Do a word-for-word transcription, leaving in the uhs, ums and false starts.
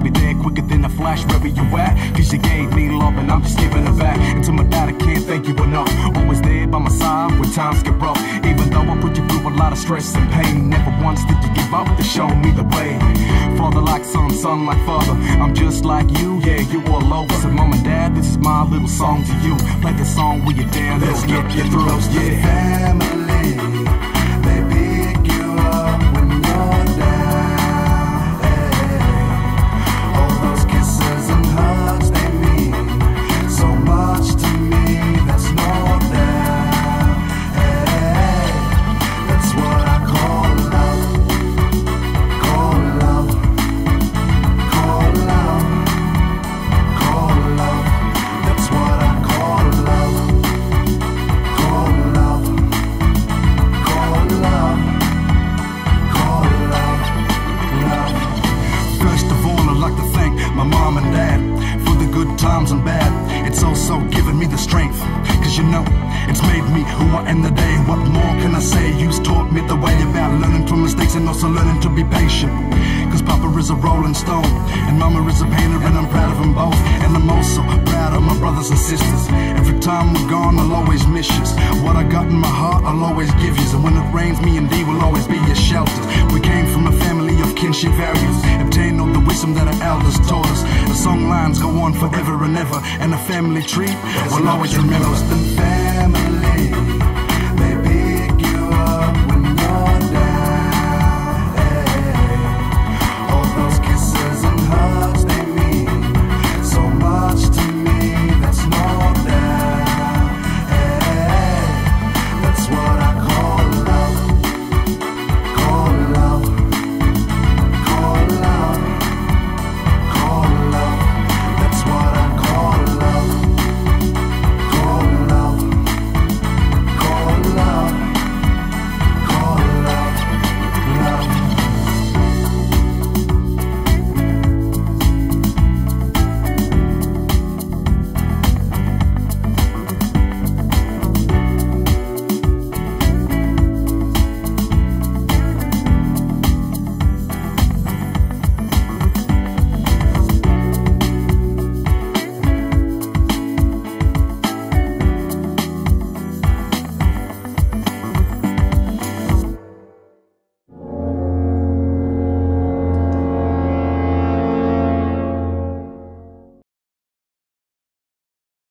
I'll be there quicker than a flash wherever you at. Cause you gave me love and I'm just giving it back. Until my dad, I can't thank you enough. Always there by my side when times get rough. Even though I put you through a lot of stress and pain, never once did you give up to show me the way. Father like son, son like father, I'm just like you, yeah, you all over. So mom and dad, this is my little song to you. Play this song when you're down, let's get you through. Yeah, family, they pick you up when you're down. Hey, all those kisses and hugs, they mean so much to me. That's no doubt. Hey, that's what I call love, call love, call love, call love. That's what I call love. Times and bad, it's also given me the strength, cause you know, it's made me who I am today. What more can I say? You've taught me the way about learning from mistakes and also learning to be patient, cause Papa is a rolling stone and Mama is a painter, and I'm proud of them both. And I'm also proud of my brothers and sisters. Every time we're gone, I'll always miss you. What I got in my heart, I'll always give you. And when it rains, me and Dee will always be your shelter. We came from a family of kinship values, obtained all the wisdom that our elders taught us. The song lines go on forever and ever, and a family tree will always remember us.